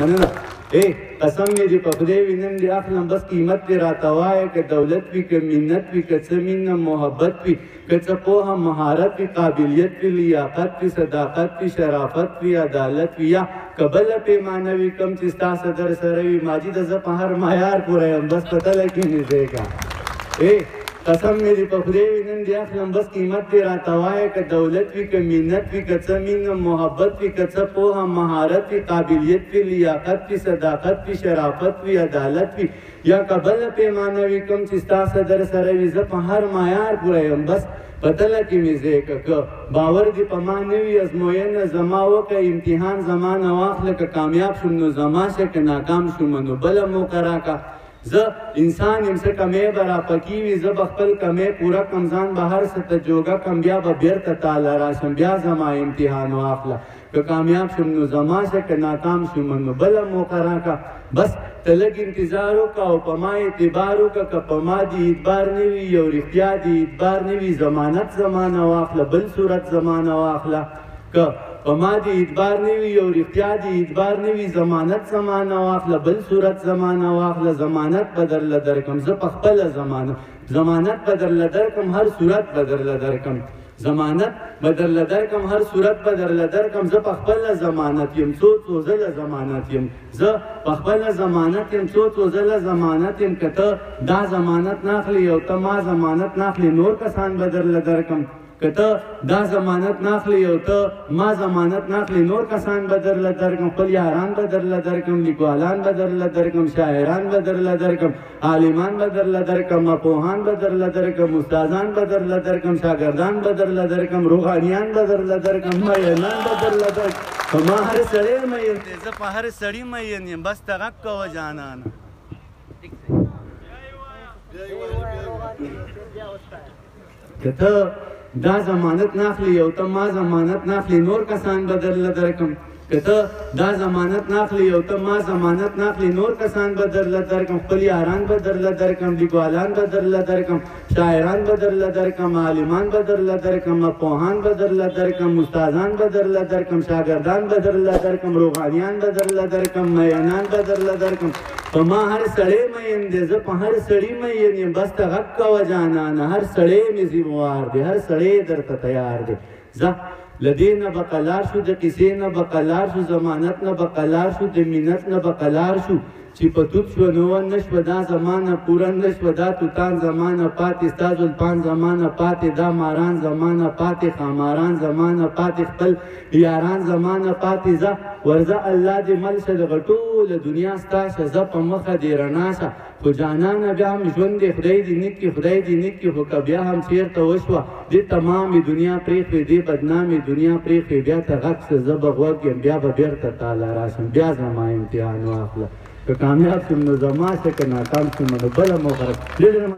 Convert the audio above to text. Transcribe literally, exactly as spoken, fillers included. मन्ना ए कसम ये जो पपदे विनम दे आप लंबस कीमत दे रातवा है के दौलत भी के मिन्नत भी के ज़मीन न मोहब्बत भी के सपो हम महारत भी काबिलियत भी लियाकत भी सदाकत भी शराफत भी अदालत भी या कबल पे मानवी कम चिस्ता सदर सरवी माजिद अज़ब पहाड़ मायार पूरा हम बस पता लगी नहीं देगा ए कसम में जी पफरे विनन दिया लंबस कीमत दे रातवा है के दौलत भी के मिन्नत भी के ज़मीन मोहब्बत भी के सपो हम महारत भी काबिलियत भी लियाकत भी सदाकत भी शराफत भी अदालत भी या कबल पे मानवी कम चिस्ता सदर सरवी ज़ब हर मायार पूरा हम बस बदला की मिजे का बावर जी पमानवी अजमोयन जमाओ का इम्तिहान जमान वाखल का कामयाब शुमनो जमा से के नाकाम शुमनो बल मोकरा का ज इंसान इनसे कमे बरा पकीवी जब अक्ल कमे पूरा कमजान बाहर से तजोगा कमया बब्यर तताला राशम ब्या जमा इम्तिहान वाफला तो कामयाब शुमनु जमा से के नाकाम शुमनु बला मोकरा का बस तलग इंतजारों का उपमा एतबारों का कपमा दी इतबार नेवी और इख्तिया दी इतबार नेवी जमानत जमाना वाफला बल सूरत जमाना वाफला का पमादी इतबार नेवी और इख्तियादी इतबार नेवी जमानत जमाना वाखला बल सूरत जमाना वाखला जमानत बदर लदरकम जपखल जमाना जमानत बदर लदरकम हर सूरत बदर लदरकम जमानत बदर लदरकम हर सूरत बदर लदरकम जपखल जमानत यम सो तोजल जमानत यम जपखल जमानत यम सो तोजल जमानत यम कत दा जमानत नाखली और तमा जमानत नाखली नूर कसान बदर लदरकम कता दा जमानत नाखली हो तो माँ जमानत नाखली नोर कसान बदर लदरकम कल यारान बदर लदरकम लिकवालान बदर लदरकम शायरान बदर लदरकम आलिमान बदर लदरकम अपोहान बदर लदरकम उस्ताजान बदर लदरकम शागर्दान बदर लदरकम रूहानियान बदर लदरकम मयनान बदर लदरकम हमारे सड़े मयन तेज पहाड़ सड़ी मयन बस तरक को जाना आना कता दा जमानत नाखली हो तो माँ जमानत नाखली नोर कसान बदर लदरकम कता दा जमानत नाखली हो तो माँ जमानत नाखली नोर कसान बदर लदरकम कल यारान बदर लदरकम लिकवालान बदर लदरकम शायरान बदर लदरकम आलिमान बदर लदरकम अपोहान बदर लदरकम उस्ताजान बदर लदरकम शागर्दान बदर लदरकम रूहानियान बदर लदरकम मयनान बदर लदरकम पमा हर सड़े मयन दे जब हर सड़ी मयन ये बस तक का वजाना ना हर सड़े में जिम्मेवार दे हर सड़े दर का तैयार दे जा लदे न बकलार शु ज किसे न बकलार शु जमानत न बकलार शु ज मिन्नत न बकलार शु चिपतुत शु नोवा नश्वदा जमाना पूरन नश्वदा तुतान जमाना पात इस्ताजुल पान जमाना पात दा मारान जमाना पात खामारान जमाना पात खल यारान जमाना पात जा वर्जा अल्लाह दे मल से गटूल दुनिया स्ताशा जप मखा दे रनाशा खो जाना न ब्या हम जुन दे खुदाई दी निक की खुदाई दी निक की हो कब्या हम शेर तवशवा दे तमाम दुनिया प्रेख दे बदनाम दुनिया प्रेख ब्या तगक से जब गवा के ब्या बबेर तताला राशन ब्या जमा इम्तिहान वाखला तो कामयाब तुम जमा से करना काम तुम बल मोहर